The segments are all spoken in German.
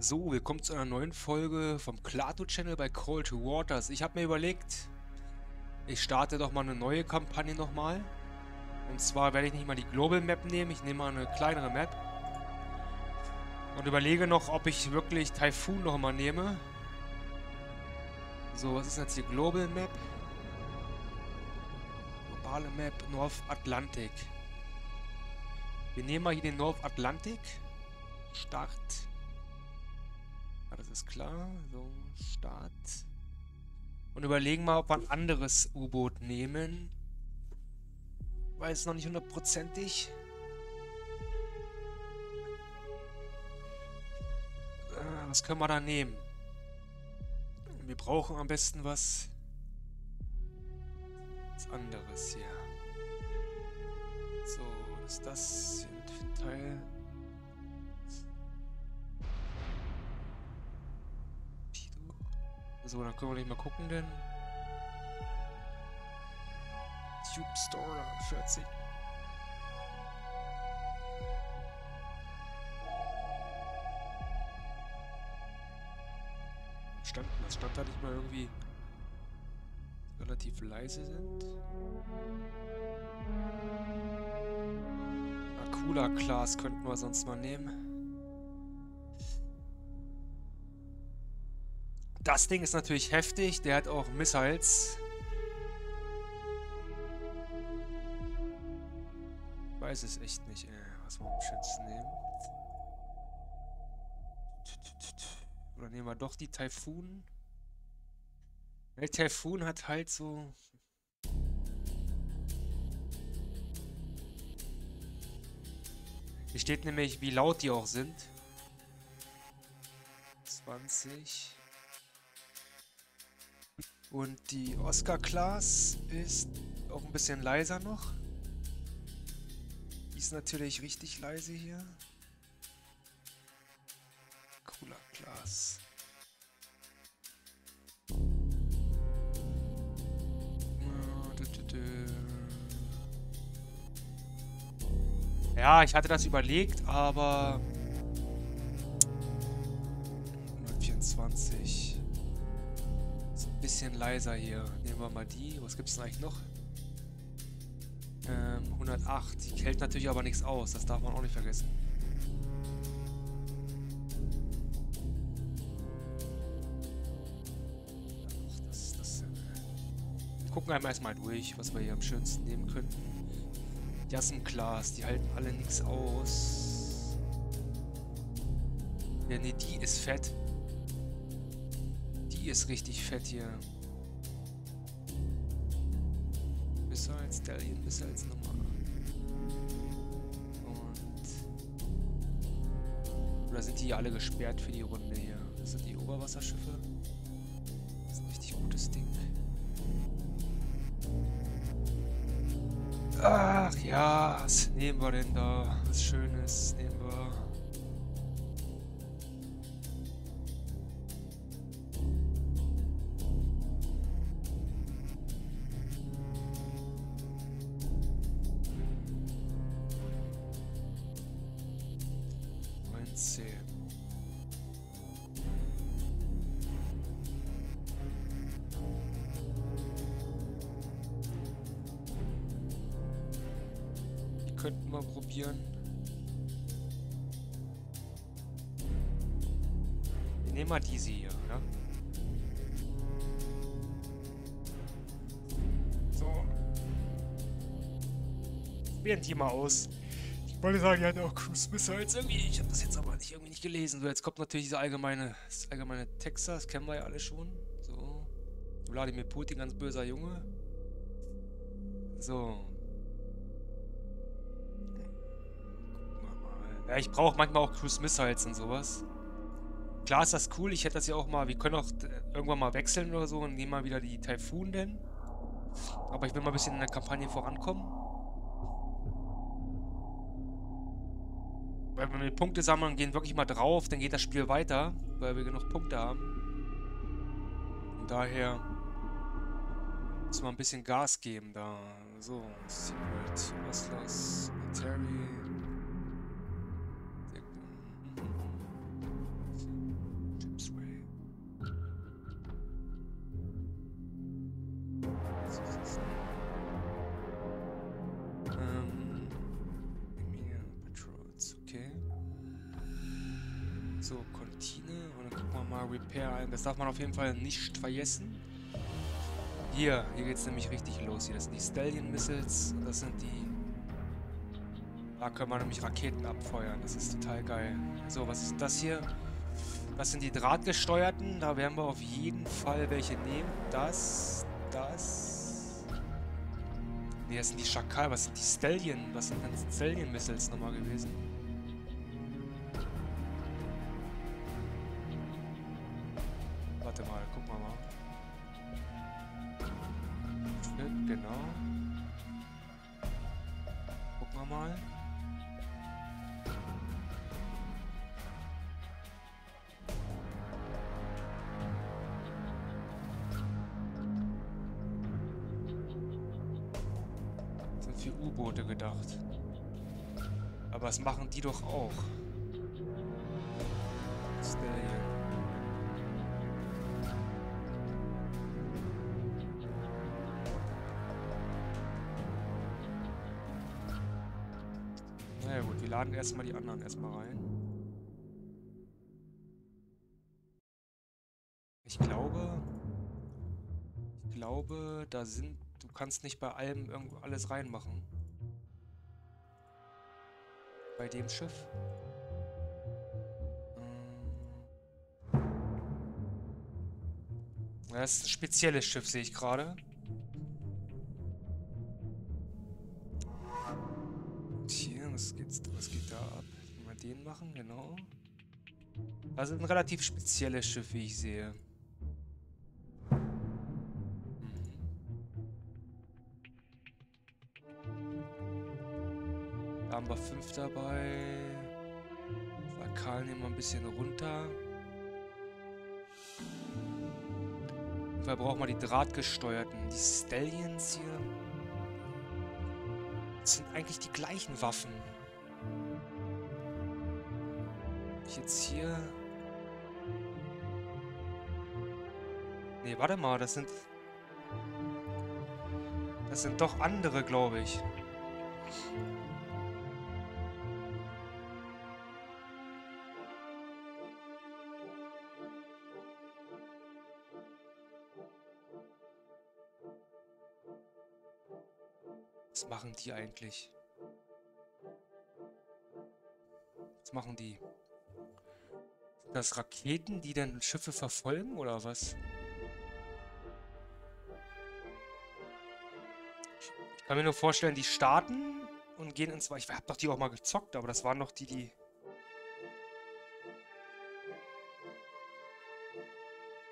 So, wir kommen zu einer neuen Folge vom Klatu-Channel bei Cold Waters. Ich habe mir überlegt, ich starte doch mal eine neue Kampagne nochmal. Und zwar werde ich nicht mal die Global Map nehmen, ich nehme mal eine kleinere Map. Und überlege noch, ob ich wirklich Typhoon nochmal nehme. So, was ist jetzt hier? Global Map. Globale Map, North Atlantic. Wir nehmen mal hier den North Atlantic. Start. Das ist klar. So, Start. Und überlegen mal, ob wir ein anderes U-Boot nehmen. Weiß noch nicht hundertprozentig. Was können wir da nehmen? Wir brauchen am besten was anderes hier. So, ist das hier ein Teil? So, dann können wir nicht mal gucken, denn Tube Store 40. Das stand da nicht mal irgendwie relativ leise sind. Akula-Class könnten wir sonst mal nehmen. Das Ding ist natürlich heftig, der hat auch Missiles. Ich weiß es echt nicht, was wir am schönsten nehmen. Oder nehmen wir doch die Typhoon. Der Typhoon hat halt so... Hier steht nämlich, wie laut die auch sind. 20... Und die Oscar-Class ist auch ein bisschen leiser noch. Die ist natürlich richtig leise hier. Cooler Class. Ja, ich hatte das überlegt, aber... 124... Bisschen leiser hier. Nehmen wir mal die. Was gibt es denn eigentlich noch? 108. Die hält natürlich aber nichts aus. Das darf man auch nicht vergessen. Wir gucken einmal erstmal durch, was wir hier am schönsten nehmen könnten. Jassen Class. Die halten alle nichts aus. Ja, nee, die ist fett. Ist richtig fett hier. Missiles, Stallion-Missiles nochmal. Und... Oder sind die alle gesperrt für die Runde hier? Das sind die Oberwasserschiffe. Das ist ein richtig gutes Ding. Ach ja, was nehmen wir denn da? Was Schönes nehmen wir. Könnten wir probieren. Wir nehmen mal diese hier, ja? So. Probieren die mal aus. Ich wollte sagen, die hatten auch Cruise Missiles irgendwie. Ich habe das jetzt aber nicht, irgendwie nicht gelesen. So, jetzt kommt natürlich das allgemeine Texas, kennen wir ja alle schon. So. Vladimir Putin, ganz böser Junge. So. Ja, ich brauche manchmal auch Cruise Missiles und sowas. Klar ist das cool, ich hätte das ja auch mal, wir können auch irgendwann mal wechseln oder so und nehmen mal wieder die Typhoon denn. Aber ich will mal ein bisschen in der Kampagne vorankommen. Weil wenn wir Punkte sammeln und gehen wirklich mal drauf, dann geht das Spiel weiter, weil wir genug Punkte haben. Und daher müssen wir ein bisschen Gas geben da. So, Sea Wolf, Oscar-Class, Perry. So, Kantine. Und dann gucken wir mal Repair ein. Das darf man auf jeden Fall nicht vergessen. Hier geht es nämlich richtig los. Hier, das sind die Stallion-Missiles. Und das sind die... Da können wir nämlich Raketen abfeuern. Das ist total geil. So, was ist das hier? Das sind die Drahtgesteuerten. Da werden wir auf jeden Fall welche nehmen. Das... Ne, das sind die Schakal. Was sind die Stallion? Was sind denn Stallion-Missiles nochmal gewesen? Warte mal, gucken wir mal. Genau. Gucken wir mal. Sind für U-Boote gedacht. Aber das machen die doch auch. Na gut, wir laden erstmal die anderen rein. Ich glaube, da sind... Du kannst nicht bei allem irgendwo alles reinmachen. Bei dem Schiff. Das ist ein spezielles Schiff, sehe ich gerade. Was geht da ab? Mal den machen, genau. Also ein relativ spezielles Schiff, wie ich sehe. Da haben wir 5 dabei. Vakal nehmen wir ein bisschen runter. Da brauchen wir die Drahtgesteuerten. Die Stallions hier. Das sind eigentlich die gleichen Waffen. Ich jetzt hier... Ne, warte mal, das sind... Das sind doch andere, glaube ich. Was machen die eigentlich? Was machen die? Sind das Raketen, die dann Schiffe verfolgen, oder was? Ich kann mir nur vorstellen, die starten und gehen ins... Ich hab doch die auch mal gezockt, aber das waren doch die, die...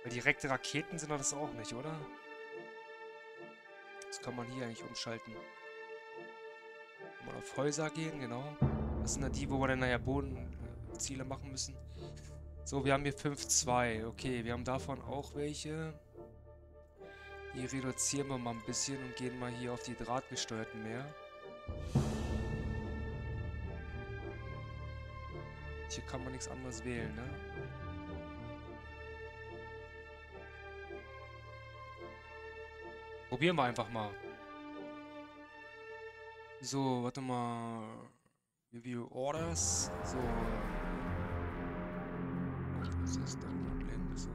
Weil direkte Raketen sind doch das auch nicht, oder? Das kann man hier eigentlich umschalten. Mal auf Häuser gehen, genau. Das sind ja die, wo wir dann nachher Bodenziele machen müssen. So, wir haben hier 5-2. Okay, wir haben davon auch welche. Die reduzieren wir mal ein bisschen und gehen mal hier auf die Drahtgesteuerten mehr. Hier kann man nichts anderes wählen, ne? Probieren wir einfach mal. So, warte mal. Review Orders. So. Das ist dann Problem. So.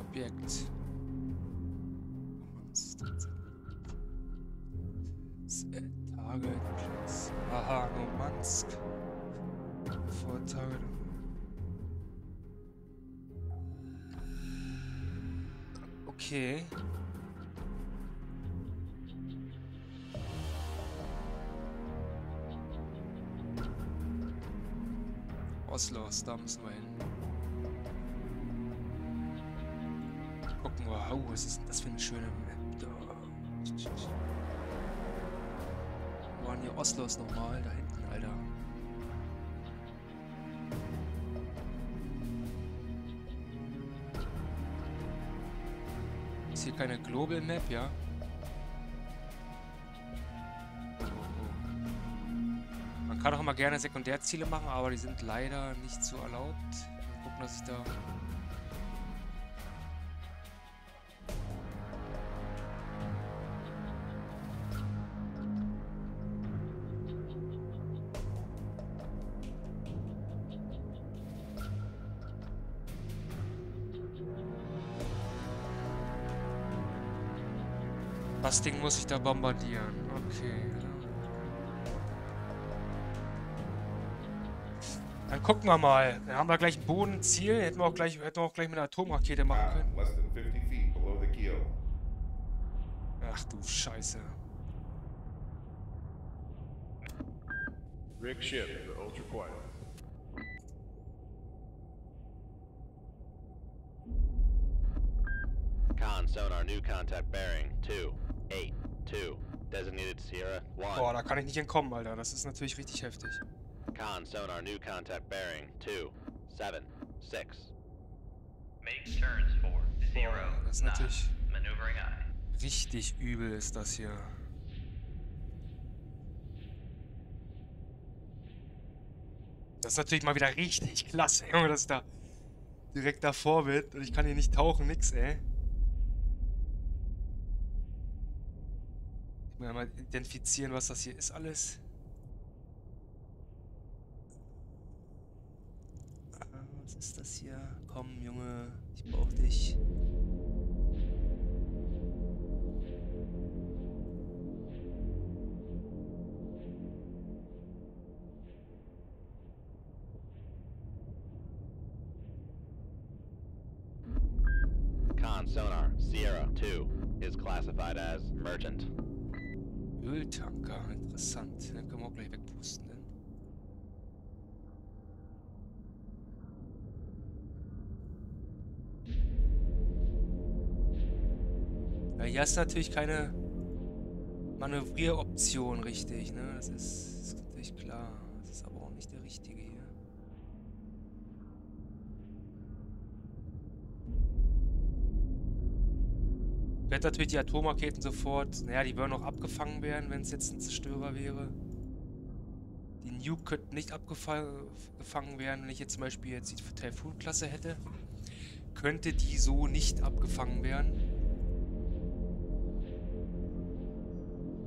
Objekt. Target. Aha, Nomansk. Vor Target. Okay. Oslo, da müssen wir hin. Gucken wir, oh, was ist denn das für eine schöne Map? Wo waren hier Oslos nochmal? Da hinten, Alter. Ist hier keine Global Map, ja? Ich kann auch immer gerne Sekundärziele machen, aber die sind leider nicht so erlaubt. Mal gucken, dass ich da... Das Ding muss ich da bombardieren. Okay. Dann gucken wir mal. Dann haben wir gleich ein Bodenziel. Hätten wir auch gleich mit einer Atomrakete machen können. Ach du Scheiße. Rig ship to ultra quiet. Con sonar new contact bearing 282 designated Sierra 1. Boah, da kann ich nicht entkommen, Alter. Das ist natürlich richtig heftig. Con sonar new contact bearing 276. Make turns for 0. Das ist natürlich maneuvering eye. Richtig übel ist das hier. Das ist natürlich mal wieder richtig klasse, Junge, dass da direkt davor wird und ich kann hier nicht tauchen, nix, ey. Ich muss mal identifizieren, was das hier ist alles. Was ist das hier? Komm, Junge, ich brauch dich. Sonar Sierra 2 is classified as merchant. Öltanker, interessant. Dann können wir auch gleich wegpusten. Ne? Ja, hier ist natürlich keine Manövrieroption richtig, ne? Das ist natürlich klar. Das ist aber auch nicht der richtige hier. Ich werde natürlich die Atomraketen sofort, naja, die würden auch abgefangen werden, wenn es jetzt ein Zerstörer wäre. Die Nuke könnten nicht abgefangen werden, wenn ich jetzt zum Beispiel jetzt die Typhoon-Klasse hätte. Könnte die so nicht abgefangen werden.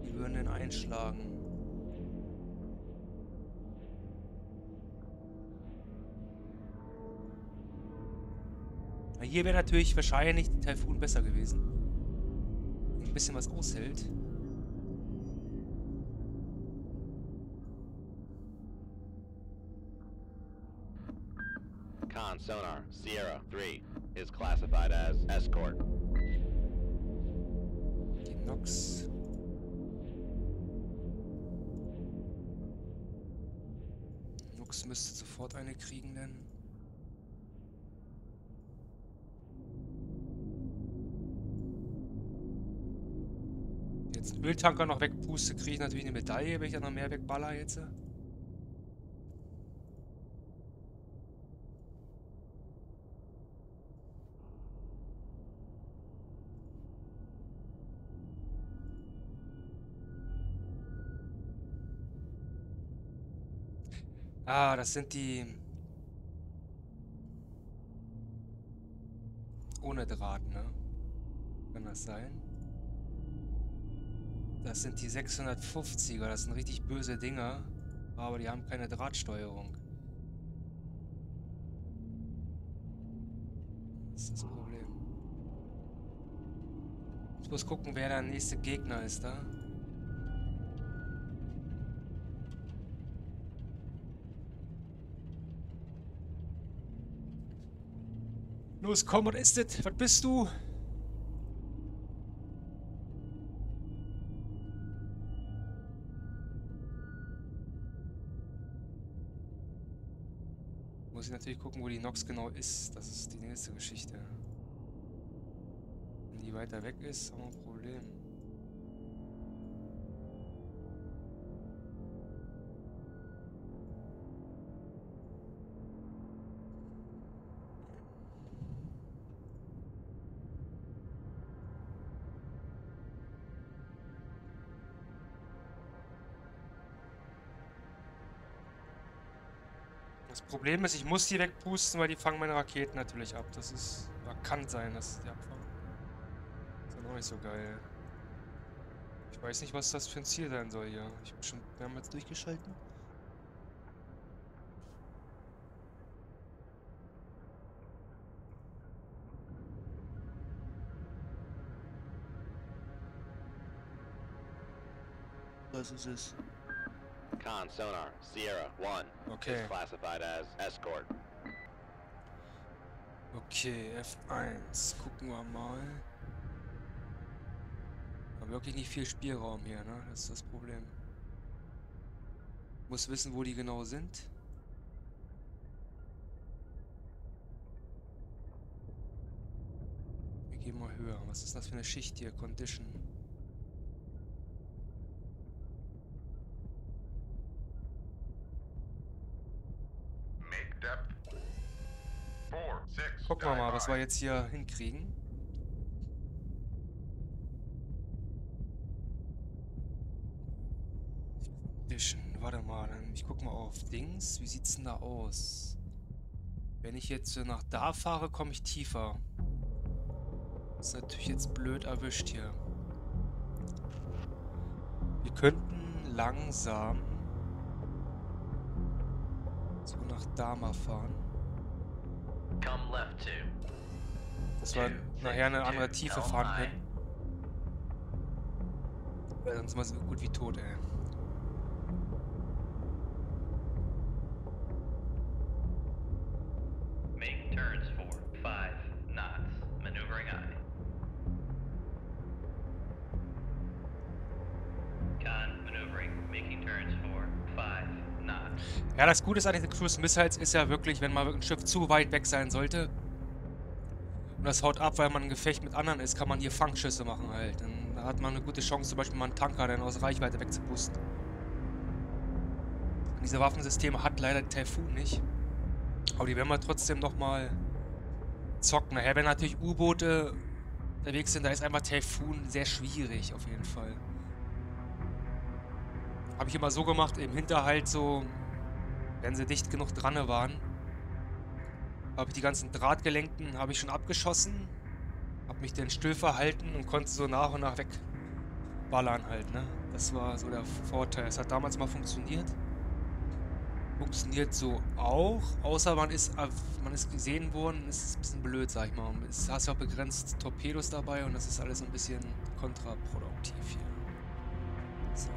Die würden dann einschlagen. Na, hier wäre natürlich wahrscheinlich die Typhoon besser gewesen. Bisschen was aushält. Con sonar Sierra 3 is classified as escort. Die Nox. Nox müsste sofort eine kriegen, denn Öltanker noch wegpuste, kriege ich natürlich eine Medaille, wenn ich dann noch mehr wegballer jetzt. Ah, das sind die ohne Draht, ne? Kann das sein? Das sind die 650er, das sind richtig böse Dinger, aber die haben keine Drahtsteuerung. Das ist das Problem. Ich muss gucken, wer der nächste Gegner ist da. Los, komm, was ist das? Was bist du? Muss ich natürlich gucken, wo die Nox genau ist. Das ist die nächste Geschichte. Wenn die weiter weg ist, haben wir ein Problem. Das Problem ist, ich muss die wegpusten, weil die fangen meine Raketen natürlich ab. Das ist... kann sein, dass die abfangen. Das ist auch nicht so geil. Ich weiß nicht, was das für ein Ziel sein soll hier. Ich bin schon... Wir haben jetzt durchgeschalten. was es ist. Con Sonar, Sierra 1. Okay. Is classified as Escort. Okay, F1. Gucken wir mal. Aber wirklich nicht viel Spielraum hier, ne? Das ist das Problem. Muss wissen, wo die genau sind. Wir gehen mal höher. Was ist das für eine Schicht hier? Condition. Gucken wir mal, was wir jetzt hier hinkriegen. Warte mal, ich guck mal auf Dings. Wie sieht's denn da aus? Wenn ich jetzt nach da fahre, komme ich tiefer. Ist natürlich jetzt blöd erwischt hier. Wir könnten langsam so nach da mal fahren. Dass wir nachher eine andere Tiefe fahren können. Weil sonst sind wir so gut wie tot, ey. Ja, das Gute ist an den Cruise-Missiles ist ja wirklich, wenn mal ein Schiff zu weit weg sein sollte und das haut ab, weil man ein Gefecht mit anderen ist, kann man hier Fangschüsse machen halt. Dann hat man eine gute Chance, zum Beispiel mal einen Tanker dann aus Reichweite wegzupusten. Und diese Waffensysteme hat leider die Typhoon nicht. Aber die werden wir trotzdem nochmal zocken. Nachher, wenn natürlich U-Boote unterwegs sind, da ist einfach Typhoon sehr schwierig auf jeden Fall. Habe ich immer so gemacht, im Hinterhalt so... Wenn sie dicht genug dran waren, habe ich die ganzen Drahtgelenkten habe ich schon abgeschossen, habe mich dann still verhalten und konnte so nach und nach wegballern halt, ne? Das war so der Vorteil. Es hat damals mal funktioniert. Funktioniert so auch, außer man ist gesehen worden, ist ein bisschen blöd, sag ich mal. Es hast ja auch begrenzt Torpedos dabei und das ist alles ein bisschen kontraproduktiv hier. So.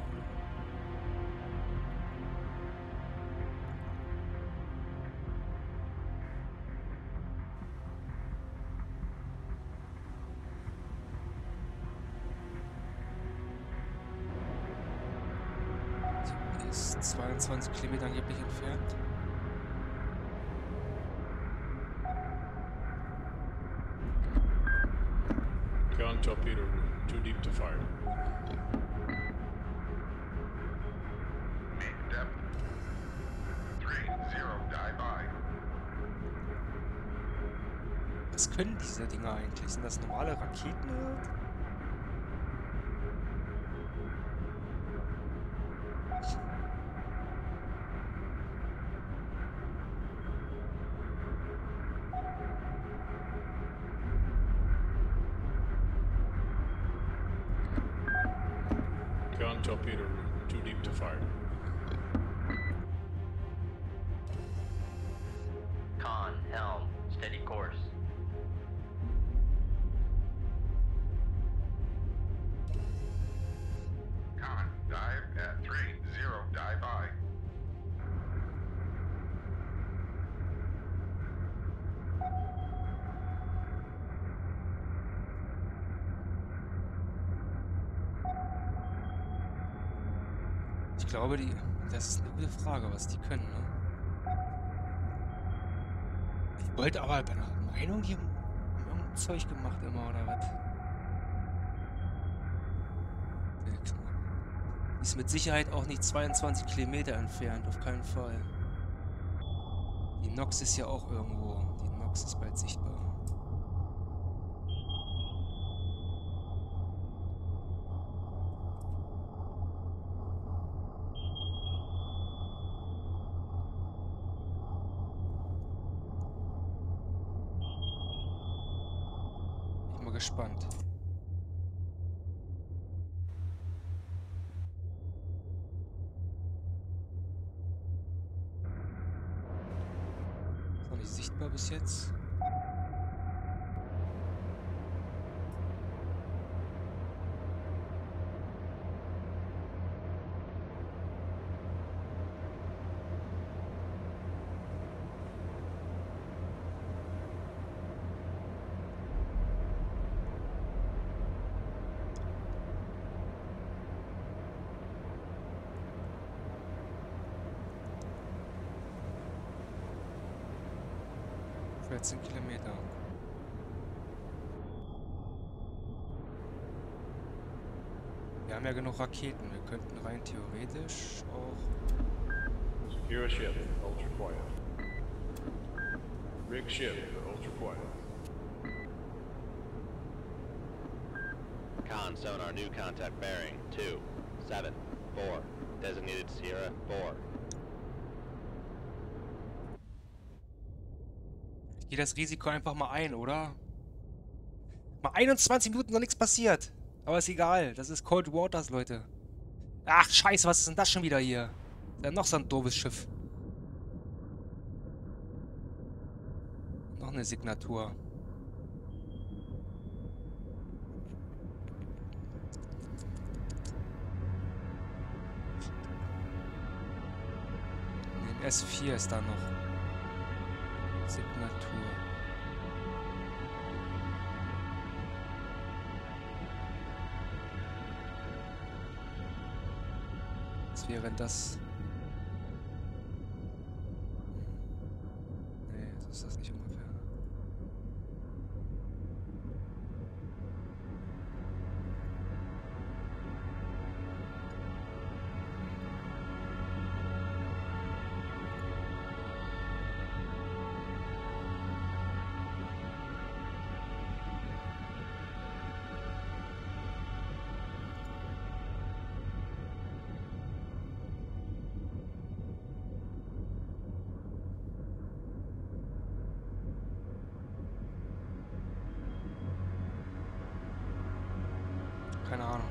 Ist 22 Kilometer angeblich entfernt. Gun torpedo room, too deep to fire. Make depth 3-0 die by. Was können diese Dinger eigentlich? Sind das normale Raketen? Torpedo room, too deep to fire. Con, helm, steady course. Con, dive at 3-0, dive by. Ich glaube, das ist eine gute Frage, was die können, ne? Ich wollte aber bei einer Meinung hier irgendein Zeug gemacht immer, oder was? Ist mit Sicherheit auch nicht 22 Kilometer entfernt, auf keinen Fall. Die Nox ist ja auch irgendwo. Die Nox ist bald sichtbar. Gespannt. Ist noch nicht sichtbar bis jetzt. 14 Kilometer. Wir haben ja genug Raketen, wir könnten rein theoretisch auch... Secure ship, ultra quiet. Rig ship, ultra quiet. Con sonar new contact bearing, 2, 7, 4, designated Sierra, 4. Ich gehe das Risiko einfach mal ein, oder? Mal 21 Minuten, noch nichts passiert. Aber ist egal, das ist Cold Waters, Leute. Ach, scheiße, was ist denn das schon wieder hier? Ja, noch so ein doofes Schiff. Noch eine Signatur. Den S4 ist da noch. Signatur. Während das... Nee, so ist das nicht ungefähr. Keine Ahnung.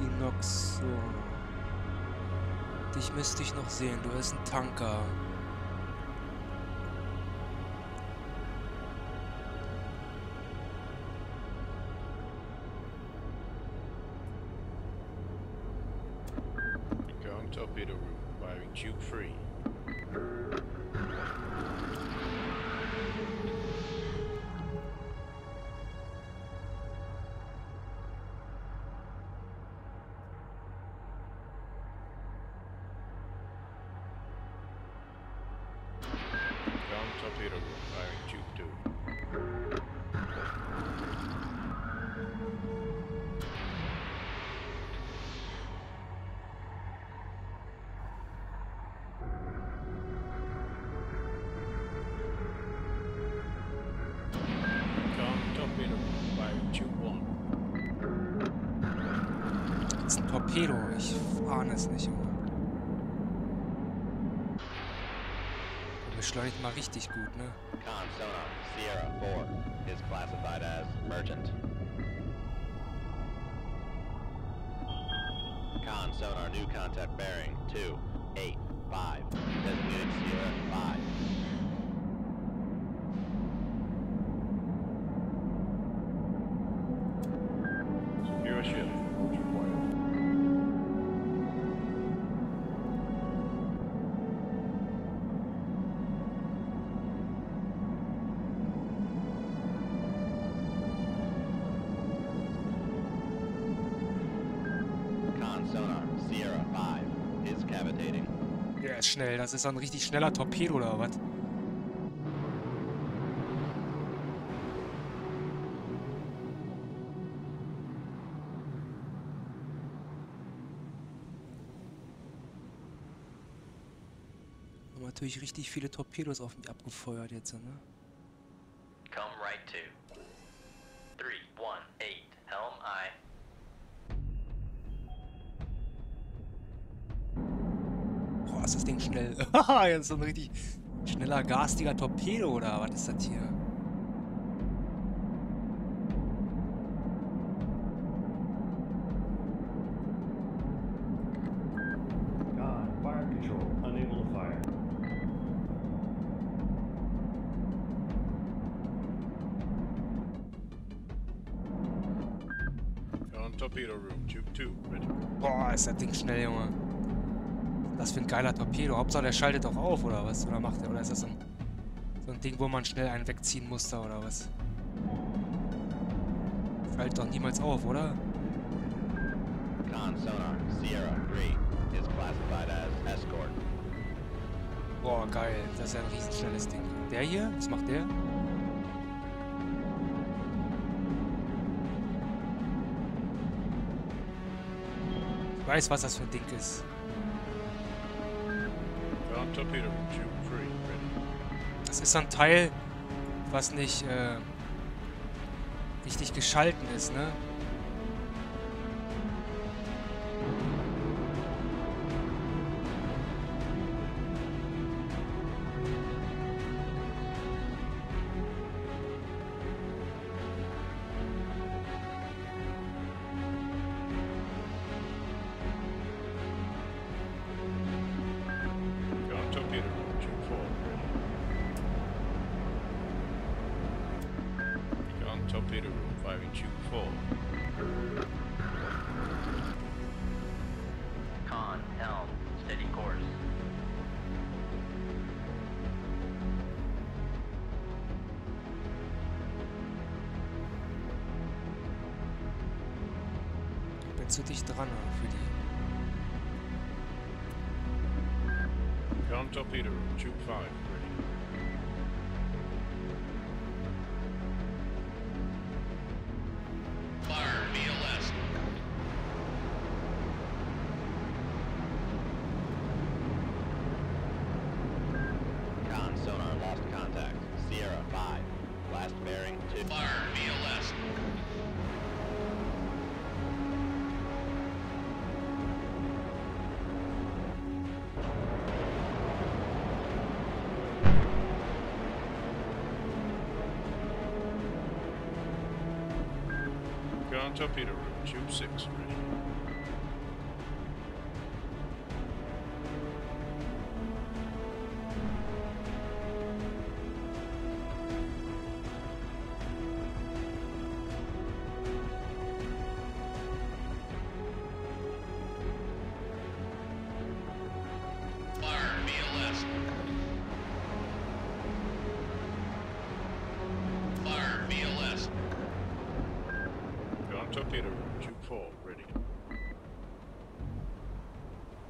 Die Nox, so. Dich müsste ich noch sehen. Du bist ein Tanker. Going torpedo room, firing tube free. Torpedo, ich ahne es nicht. Beschleunigt mal richtig gut, ne? Con sonar Sierra 4 is classified as merchant. Con sonar new contact bearing 285 designated Sierra 5. Der ist schnell, das ist ein richtig schneller Torpedo oder was? Haben natürlich richtig viele Torpedos auf mich abgefeuert jetzt, ne? Come right to 318 Helm I. Ist das Ding schnell? Haha, jetzt so ein richtig schneller, garstiger Torpedo, oder was ist das hier? Boah, ist das Ding schnell, Junge. Das für ein geiler Torpedo. Hauptsache, der schaltet doch auf, oder was? Oder macht er? Oder ist das so ein Ding, wo man schnell einen wegziehen musste, oder was? Schaltet doch niemals auf, oder? Boah, geil. Das ist ein riesenschnelles Ding. Der hier? Was macht der? Ich weiß, was das für ein Ding ist. Das ist so ein Teil, was nicht richtig geschalten ist, ne? Zu dicht dran für die. Ground torpedo room, tube 5, ready. Fire, VLS. Con sonar lost contact. Sierra 5. Last bearing to fire, VLS. Torpedo room, tube 6, ready. Torpedo room, tube 4, ready.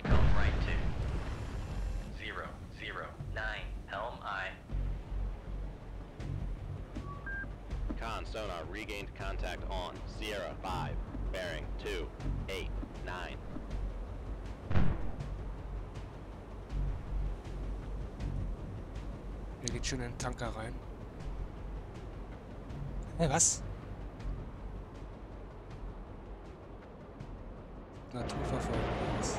Helm right 2. 009, helm I. Con sonar regained contact on Sierra 5, bearing 289. Hier geht schon ein Tanker rein. Hey, was? Naturverfolgung ist.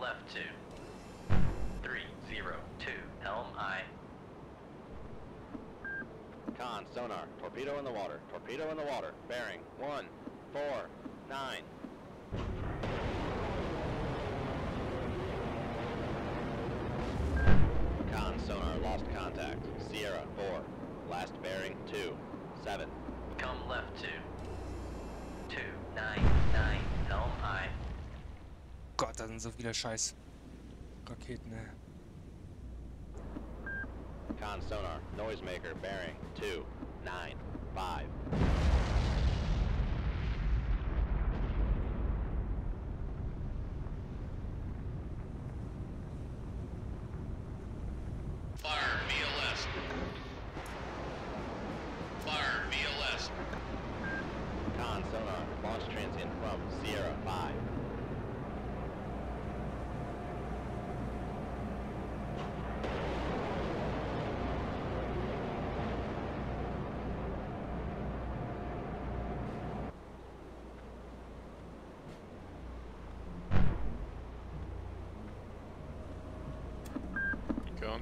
Left 2 302 helm I. Con sonar torpedo in the water. Torpedo in the water. Bearing 149. Con sonar lost contact. Sierra 4. Last bearing 27. Come left 2 299 helm I. Gott, da sind so viele scheiß Raketen, ne? Con sonar, noisemaker, bearing 295.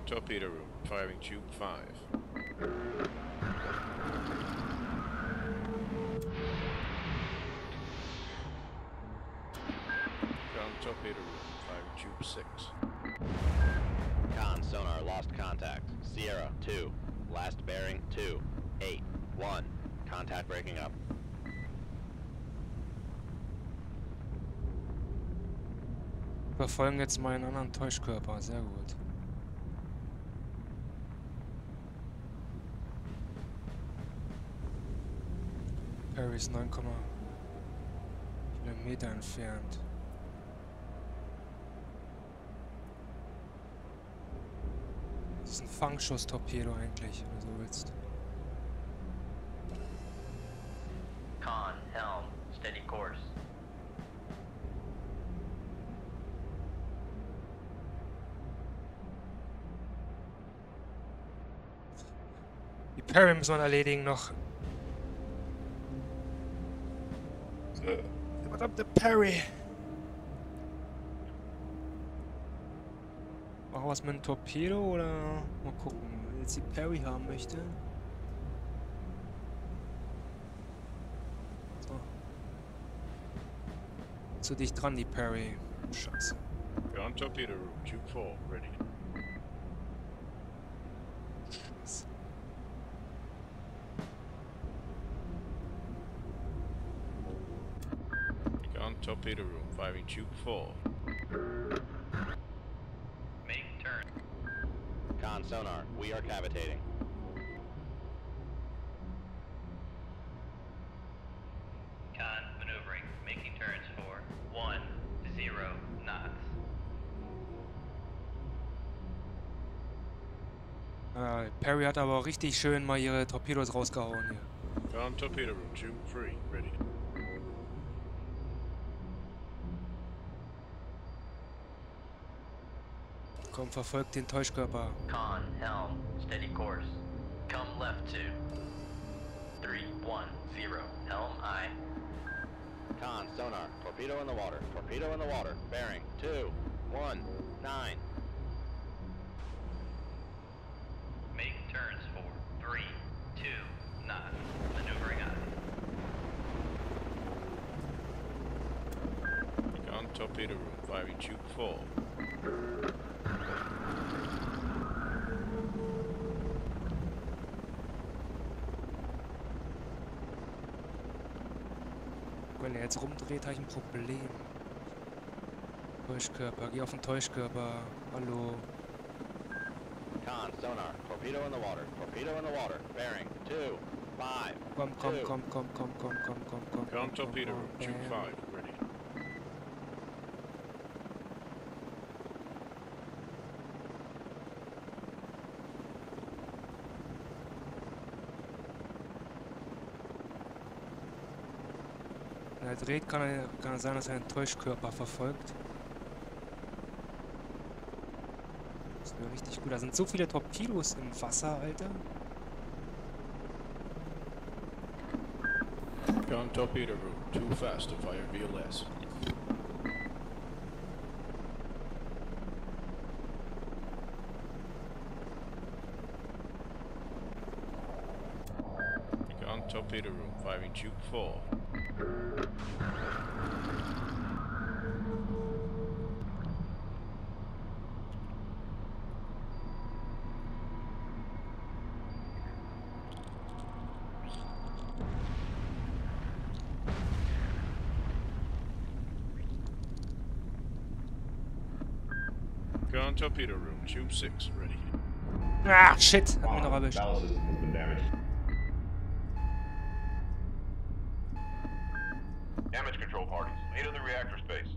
Torpedo room, firing tube 5. Con torpedo room, firing tube 6. Con sonar lost contact. Sierra 2. Last bearing 2. 8. 1. Contact breaking up. Verfolgen jetzt meinen anderen Täuschkörper, sehr gut. Perry ist 9, Kilometer entfernt. Das ist ein Fangschuss-Torpedo eigentlich, wenn du so willst. Con, helm, steady course. Die Perry müssen wir erledigen noch. Der verdammte Perry! Machen wir was mit einem Torpedo oder? Mal gucken, wenn jetzt die Perry haben möchte. So. Zu dicht dran, die Perry. Scheiße. We're on torpedo room, tube 4, ready. Torpedo room, firing tube 4. Make turn. Con sonar, we are cavitating. Con maneuvering, making turns for 10 knots. Perry hat aber richtig schön mal ihre Torpedos rausgehauen hier. Con torpedo room, tube 3, ready. Komm, verfolgt den Täuschkörper. Con, helm, steady course. Come left 2. 310, helm I. Con, sonar, torpedo in the water, bearing 219. Make turns for 3, 2 knots, maneuvering on. Con, torpedo room, firing tube 4. Wenn er jetzt rumdreht, habe ich ein Problem. Täuschkörper, geh auf den Täuschkörper. Hallo. Con, sonar, torpedo in the water, bearing 2, 5. Komm. Con, torpedo, tube 5, ready. Wenn er dreht, kann sein, dass er einen Täuschkörper verfolgt. Das wäre richtig gut. Da sind so viele Torpedos im Wasser, Alter. Con torpedo route, too fast to fire VLS. Con torpedo route, firing tube 4. Con torpedo room, tube 6, ready. Ah, shit! Hat mir noch erwischt. Damage control parties, lead of the reactor space.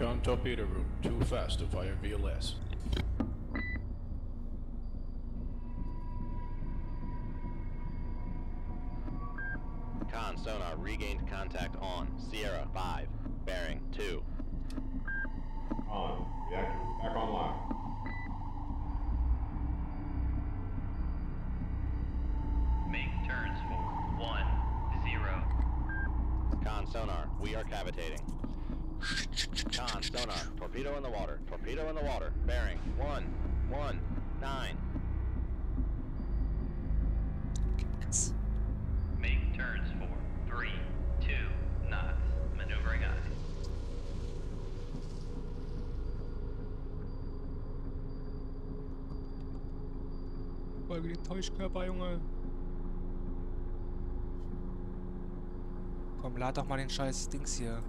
Con torpedo room, too fast to fire VLS. Con sonar regained contact on Sierra 5, bearing 2. On, reactor back online. Make turns for 10. are cavitating. Con, sonar, torpedo in the water, torpedo in the water. Bearing 119. Make turns for 3, 2 knots. Maneuvering eye. Folge den Täuschkörper, Junge. Komm, lad doch mal den scheiß Dings hier.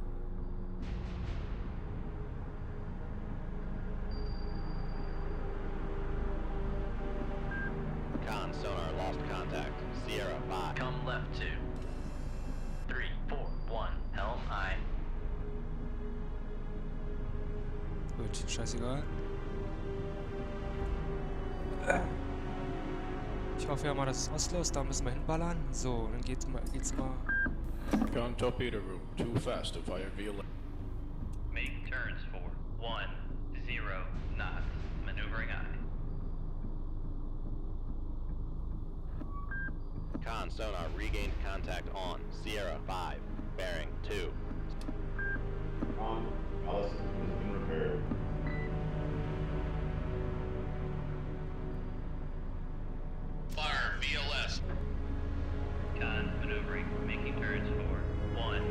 Con, sonar, lost contact. Sierra, 5. Come left 2. 3, 4, 1. Helm, eye. Gut, scheißegal. Ich hoffe ja mal, das ist Oslos, da müssen wir hinballern. So, dann geht's mal. Con torpedo room, too fast to fire VLS. Make turns for 1, 0 knots. Maneuvering eye. Con sonar regained contact on Sierra 5, bearing 2. On, all systems has been repaired. Fire VLS. Con maneuvering, making turns for 1,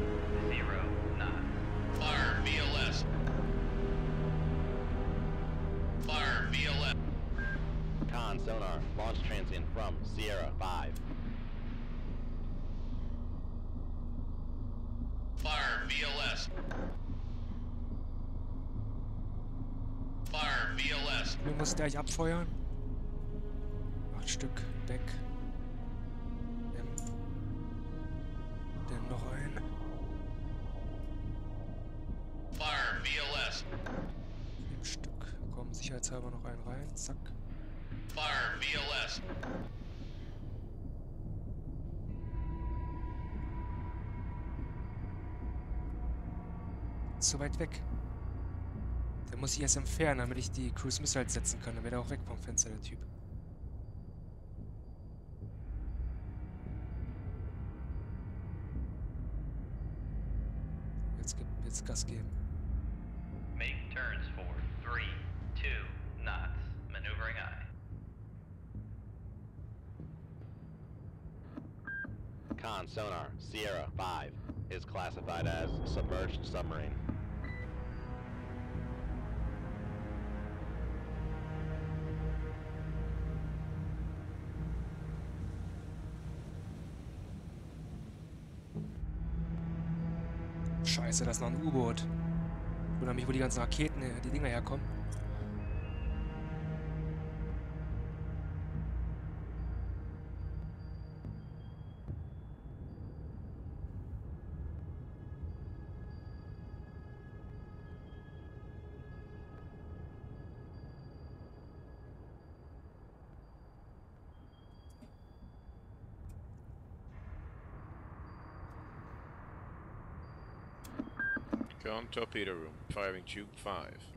0 knots. Fire VLS. Fire VLS. Con sonar, launch transient from Sierra 5. Fire VLS. Fire VLS. Wir müssen gleich abfeuern. 8 Stück weg. Denn noch ein. Fire VLS. 5 Stück. Komm, sicherheitshalber noch einen rein. Zack. Fire VLS. Zu weit weg. Der muss ich erst entfernen, damit ich die Cruise Missiles setzen kann. Dann wird er auch weg vom Fenster, der Typ. Jetzt Gas geben. Make turns for 3, 2 knots. Maneuvering eye. Con sonar, Sierra 5 is classified as submerged submarine. Scheiße, das ist noch ein U-Boot. Ich wundere mich, wo die ganzen Raketen, die Dinger herkommen. Con torpedo room, firing tube 5.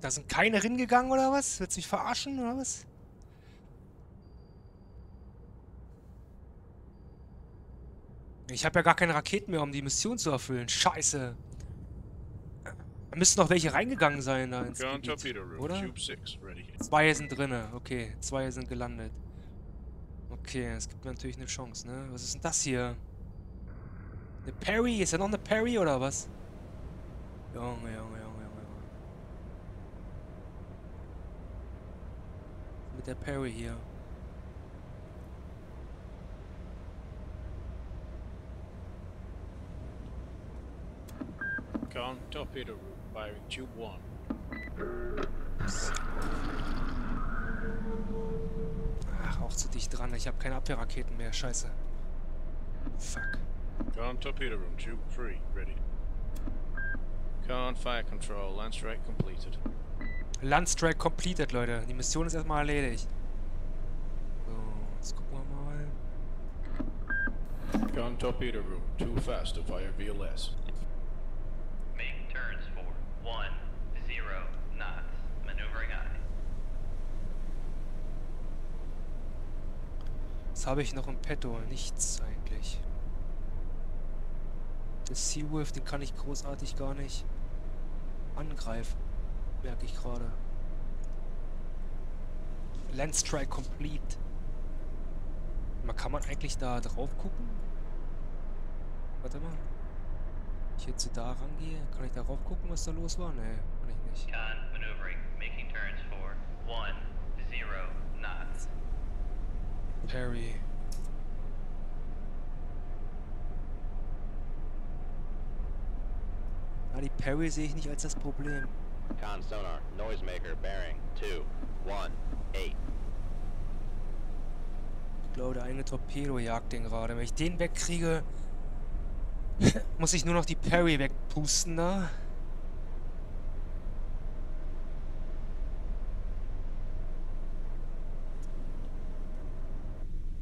Da sind keine hingegangen oder was? Willst du mich verarschen oder was? Ich habe ja gar keine Raketen mehr, um die Mission zu erfüllen. Scheiße. Da müssten noch welche reingegangen sein da ins Gebiet, oder? 2 sind drinne. Okay, 2 sind gelandet. Okay, es gibt mir natürlich eine Chance, ne? Was ist denn das hier? Eine Perry? Ist ja noch eine Perry oder was? Junge, Junge. Mit der Perry hier. Con torpedo room, firing tube 1. Ach, auch zu dicht dran. Ich habe keine Abwehrraketen mehr. Scheiße. Fuck. Con torpedo room, tube 3, ready. Con fire control, Lance Strike completed. Lance Strike completed, Leute. Die Mission ist erstmal erledigt. So, jetzt gucken wir mal. Con torpedo room, too fast to fire VLS. Make turns for 1, 0 knots, maneuvering eye. Was habe ich noch im Petto? Nichts eigentlich. Der Sea Wolf, den kann ich großartig gar nicht angreifen, merke ich gerade. Lance Strike complete. Kann man eigentlich da drauf gucken? Warte mal. Wenn ich jetzt da rangehe, kann ich da drauf gucken, was da los war? Ne, kann ich nicht. Con maneuvering, making turns for 1, 0 knots. Perry. Ah, die Perry sehe ich nicht als das Problem. Con sonar, noisemaker, bearing, 2, 1, 8. Ich glaube, der eine Torpedo jagt den gerade. Wenn ich den wegkriege, muss ich nur noch die Perry wegpusten da.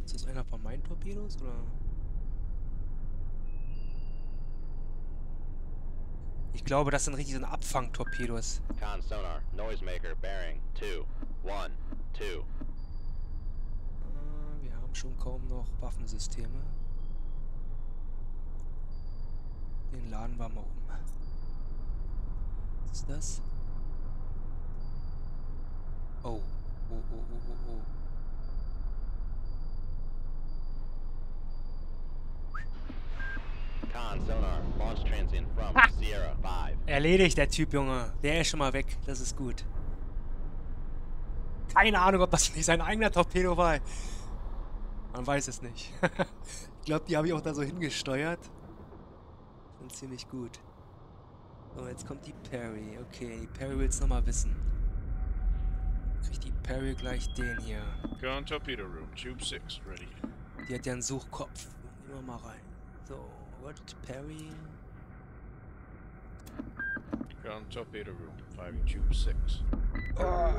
Ist das einer von meinen Torpedos, oder? Ich glaube, das sind richtig so eine Abfangtorpedos. Con sonar, noisemaker, bearing, 2, 1, 2. Wir haben schon kaum noch Waffensysteme. Den laden wir mal um. Was ist das? Oh. Oh, oh, oh, oh, oh. Ha! Erledigt der Typ, Junge. Der ist schon mal weg. Das ist gut. Keine Ahnung, ob das nicht sein eigener Torpedo war. Man weiß es nicht. Ich glaube, die habe ich auch da so hingesteuert. Und ziemlich gut. So, jetzt kommt die Perry. Okay, die Perry will es nochmal wissen. Kriegt die Perry gleich den hier. Con torpedo room, tube 6, ready. Die hat ja einen Suchkopf. Nehmen wir mal rein. So, what, Perry? Con torpedo room, firing tube 6. Oh.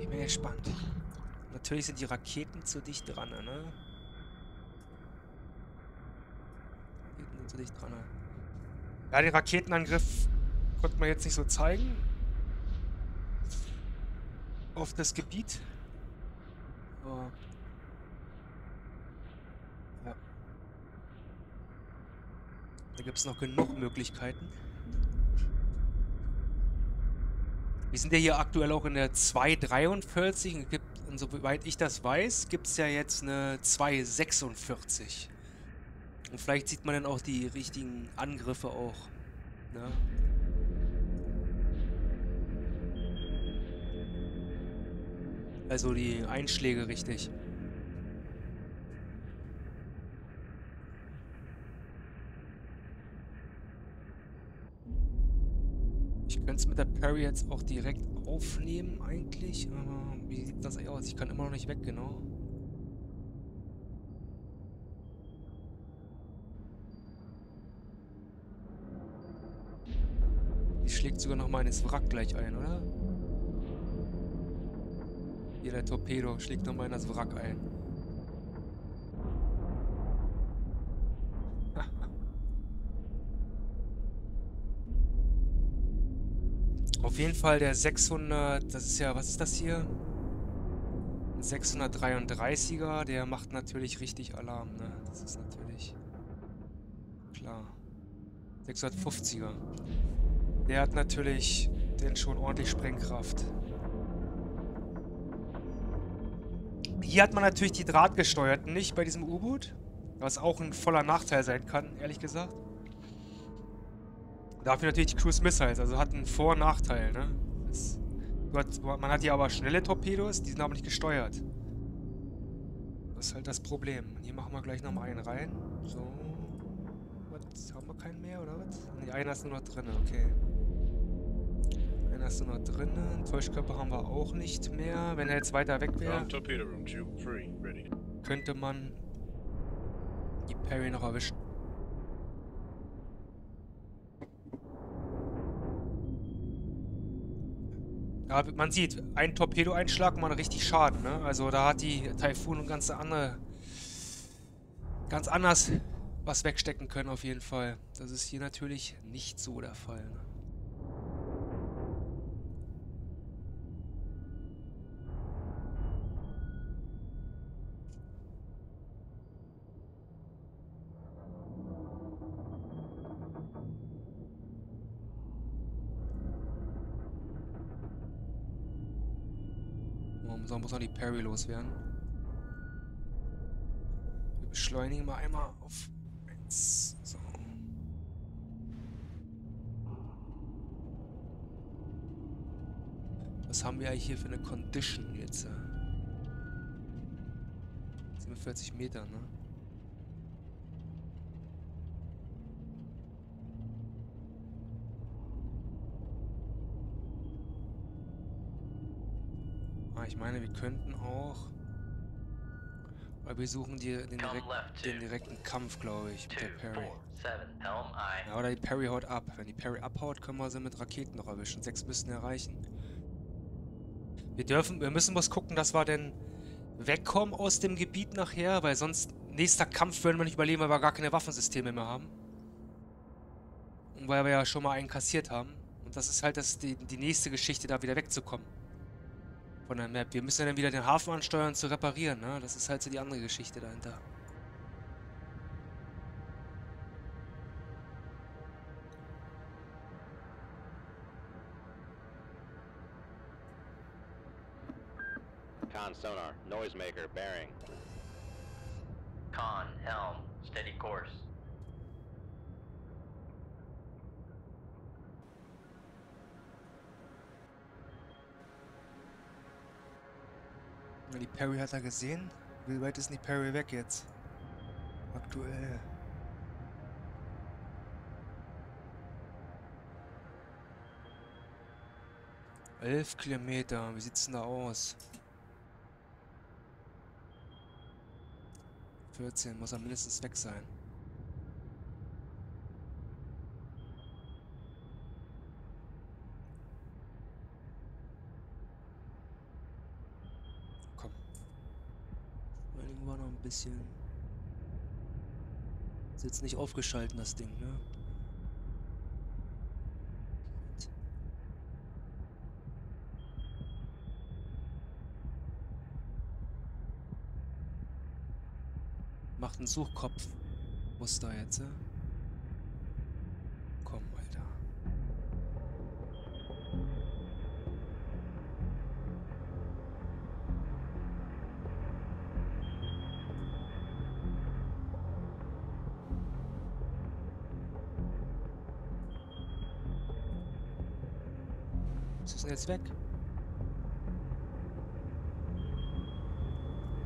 Ich bin gespannt. Natürlich sind die Raketen zu dicht dran, ne? Raketen sind zu dicht dran, ne? Ja, den Raketenangriff konnte man jetzt nicht so zeigen. Auf das Gebiet. Oh. Da gibt es noch genug Möglichkeiten. Wir sind ja hier aktuell auch in der 243. Und soweit ich das weiß, gibt es ja jetzt eine 246. Und vielleicht sieht man dann auch die richtigen Angriffe auch. Ne? Also die Einschläge richtig. Könnte es mit der Perry jetzt auch direkt aufnehmen eigentlich, aber wie sieht das eigentlich aus? Ich kann immer noch nicht weg, genau. Die schlägt sogar noch mal ins Wrack gleich ein, oder? Hier, der Torpedo schlägt noch mal in das Wrack ein. Auf jeden Fall der 600, das ist ja, was ist das hier? 633er, der macht natürlich richtig Alarm, ne? Das ist natürlich klar. 650er. Der hat natürlich denn schon ordentlich Sprengkraft. Hier hat man natürlich die Drahtgesteuerten nicht bei diesem U-Boot, was auch ein voller Nachteil sein kann, ehrlich gesagt. Dafür natürlich die Cruise Missiles, also hat einen Vor- und Nachteil, ne? Man hat hier aber schnelle Torpedos, die sind aber nicht gesteuert. Das ist halt das Problem. Hier machen wir gleich nochmal einen rein. So. Was? Haben wir keinen mehr, oder was? Ne, einer ist nur noch drin, okay. Einer erste noch drin. Täuschkörper haben wir auch nicht mehr. Wenn er jetzt weiter weg wäre, könnte man die Perry noch erwischen. Ja, man sieht, ein Torpedoeinschlag macht richtig Schaden, ne? Also da hat die Typhoon und ganz anders was wegstecken können auf jeden Fall. Das ist hier natürlich nicht so der Fall, ne? So muss auch die Perry loswerden. Wir beschleunigen mal einmal auf 1. So. Was haben wir eigentlich hier für eine Condition jetzt? 47 Meter, ne? Ich meine, wir könnten auch, weil wir suchen den direkten Kampf, glaube ich, mit der Perry. Ja, oder die Perry haut ab. Wenn die Perry abhaut, können wir sie mit Raketen noch erwischen. 6 müssen erreichen. Wir müssen was gucken, dass wir denn wegkommen aus dem Gebiet nachher, weil sonst nächster Kampf würden wir nicht überleben, weil wir gar keine Waffensysteme mehr haben. Und weil wir ja schon mal einen kassiert haben. Und das ist halt die nächste Geschichte, da wieder wegzukommen. Von der Map. Wir müssen ja dann wieder den Hafen ansteuern, zu reparieren, ne? Das ist halt so die andere Geschichte dahinter. Con Sonar, Noisemaker, Bearing. Con Helm, Steady Course. Die Perry hat er gesehen. Wie weit ist die Perry weg jetzt? Aktuell. Elf Kilometer. Wie sieht's denn da aus? 14. Muss er mindestens weg sein. Bisschen. Ist jetzt nicht aufgeschalten, das Ding, ne? Macht einen Suchkopf. Wo ist da jetzt, ne? Komm, Alter. Jetzt weg.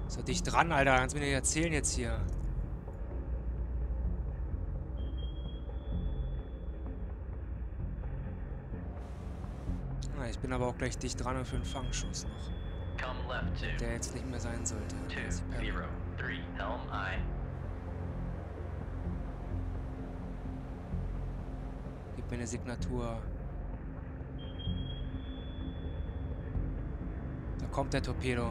Ist doch dicht dran, Alter. Kannst du mir nicht erzählen jetzt hier. Ah, ich bin aber auch gleich dicht dran und für einen Fangschuss noch. Der jetzt nicht mehr sein sollte. Gib mir eine Signatur. Kommt der Torpedo.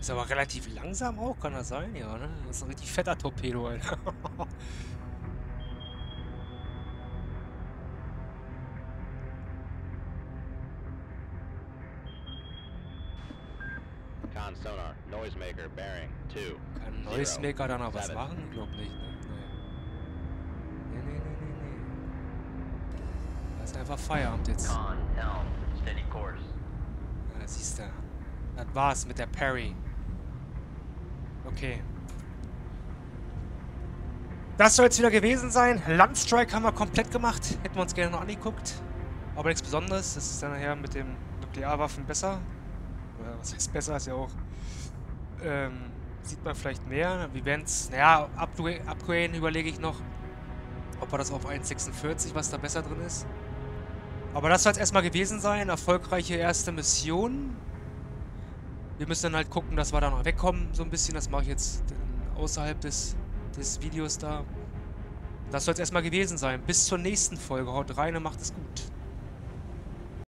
Ist aber relativ langsam auch, kann das sein? Ja, ne? Das ist ein richtig fetter Torpedo, Alter. Con Sonar, Noisemaker, Bearing 2. Kann Noisemaker dann noch was machen? Ich glaube nicht, ne? Einfach Feierabend jetzt. Ja, siehst du. Das war's mit der Perry. Okay. Das soll jetzt wieder gewesen sein. Lance Strike haben wir komplett gemacht. Hätten wir uns gerne noch angeguckt. Aber nichts Besonderes. Das ist dann nachher mit den Nuklearwaffen besser. Oder was heißt besser? Ist ja auch sieht man vielleicht mehr. Wir werden es, naja, upgraden überlege ich noch, ob wir das auf 1,46, was da besser drin ist. Aber das soll es erstmal gewesen sein. Erfolgreiche erste Mission. Wir müssen dann halt gucken, dass wir da noch wegkommen, so ein bisschen. Das mache ich jetzt außerhalb des Videos da. Das soll es erstmal gewesen sein. Bis zur nächsten Folge. Haut rein und macht es gut.